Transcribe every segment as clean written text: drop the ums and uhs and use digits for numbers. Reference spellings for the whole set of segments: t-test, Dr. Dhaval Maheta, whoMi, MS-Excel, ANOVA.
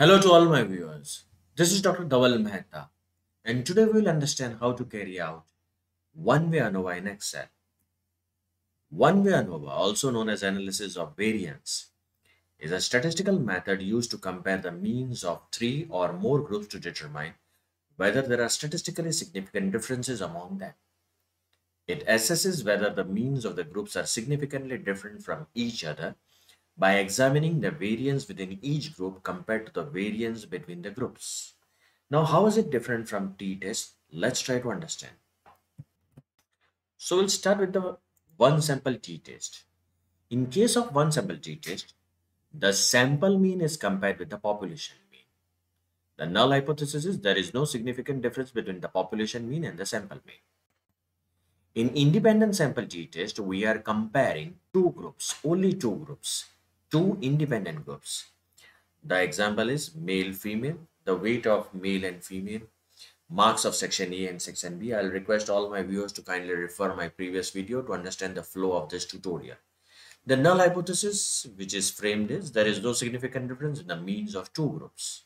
Hello to all my viewers, this is Dr. Dhaval Maheta and today we will understand how to carry out one-way ANOVA in Excel. One-way ANOVA, also known as analysis of variance, is a statistical method used to compare the means of three or more groups to determine whether there are statistically significant differences among them. It assesses whether the means of the groups are significantly different from each other by examining the variance within each group compared to the variance between the groups. Now, how is it different from t-test? Let's try to understand. So we'll start with the one sample t-test. In case of one sample t-test, the sample mean is compared with the population mean. The null hypothesis is there is no significant difference between the population mean and the sample mean. In independent sample t-test, we are comparing two groups, only two groups. Two independent groups. The example is male, female, the weight of male and female, marks of section A and section B. I'll request all my viewers to kindly refer my previous video to understand the flow of this tutorial. The null hypothesis, which is framed, is there is no significant difference in the means of two groups.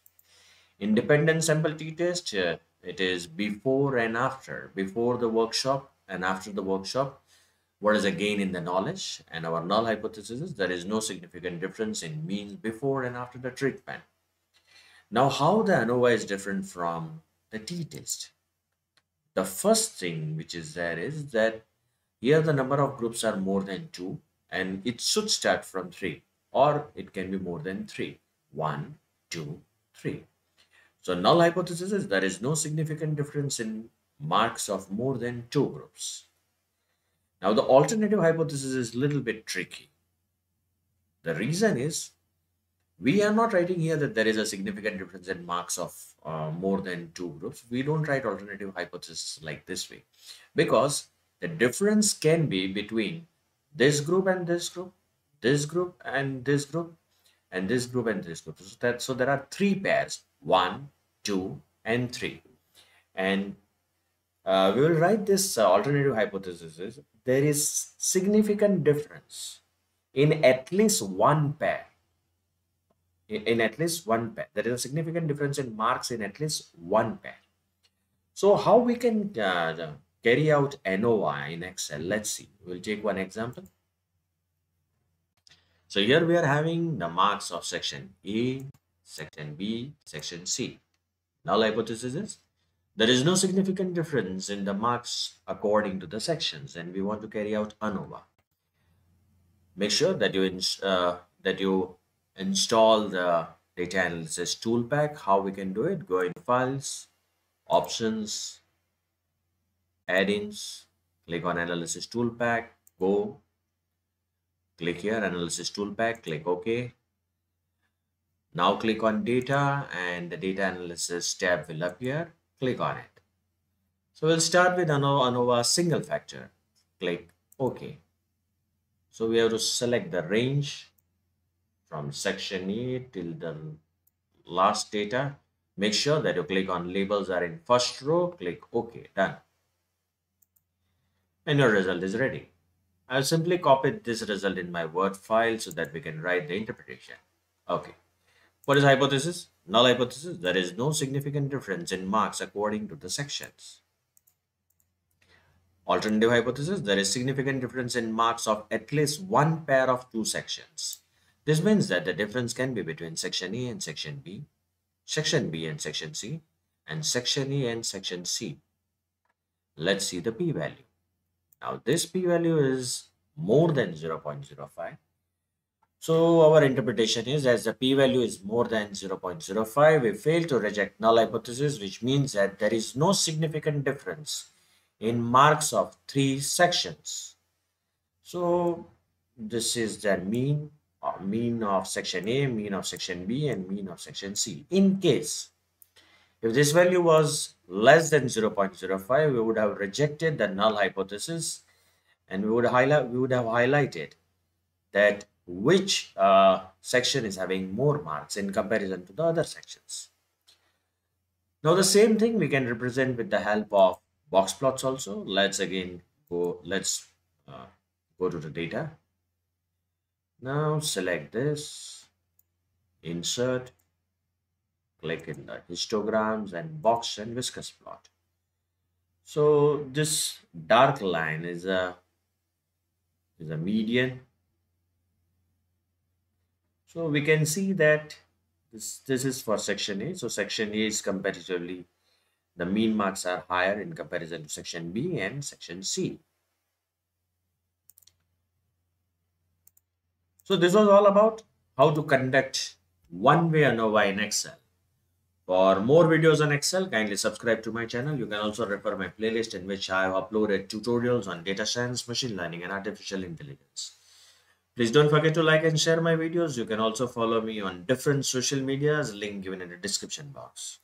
Independent sample t-test, it is before and after, before the workshop and after the workshop. What is a gain in the knowledge? And our null hypothesis is there is no significant difference in means before and after the treatment. Now, how the ANOVA is different from the t-test? The first thing which is there is that here the number of groups are more than 2 and it should start from 3 or it can be more than 3. 1, 2, 3. So null hypothesis is there is no significant difference in marks of more than 2 groups. Now, the alternative hypothesis is a little bit tricky. The reason is we are not writing here that there is a significant difference in marks of more than 2 groups. We don't write alternative hypothesis like this way because the difference can be between this group and this group, this group and this group, and this group and this group. So there are 3 pairs, 1, 2, and 3. And we will write this alternative hypothesis is there is significant difference in at least one pair. There is a significant difference in marks in at least one pair. So how we can carry out ANOVA in Excel? Let's see. We'll take one example. So here we are having the marks of section A, section B, section C. Null hypothesis is there is no significant difference in the marks according to the sections, and we want to carry out ANOVA. Make sure that you install the data analysis tool pack. How we can do it? Go in Files, Options, Add-ins, click on Analysis Tool Pack, Go, click here Analysis Tool Pack, click OK. Now click on Data and the Data Analysis tab will appear. Click on it. So we'll start with ANOVA single factor. Click OK. So we have to select the range from section A till the last data. Make sure that you click on labels are in first row. Click OK. Done. And your result is ready. I'll simply copy this result in my Word file so that we can write the interpretation. OK. What is hypothesis? Null hypothesis, there is no significant difference in marks according to the sections. Alternative hypothesis, there is significant difference in marks of at least one pair of two sections. This means that the difference can be between section A and section B, section B and section C, and section A and section C. Let's see the p-value. Now this p-value is more than 0.05. So our interpretation is as the p-value is more than 0.05, we fail to reject null hypothesis, which means that there is no significant difference in marks of three sections. So this is the mean of section A, mean of section B, and mean of section C. In case, if this value was less than 0.05, we would have rejected the null hypothesis and we would have highlighted that which section is having more marks in comparison to the other sections. Now the same thing we can represent with the help of box plots also. Let's again go, let's go to the data. Now select this, insert, click in the histograms and box and viscous plot. So this dark line is a median. So we can see that this is for section A. So section A is comparatively, the mean marks are higher in comparison to section B and section C. So this was all about how to conduct one-way ANOVA in Excel. For more videos on Excel, kindly subscribe to my channel. You can also refer my playlist in which I have uploaded tutorials on data science, machine learning and artificial intelligence. Please don't forget to like and share my videos. You can also follow me on different social medias, link given in the description box.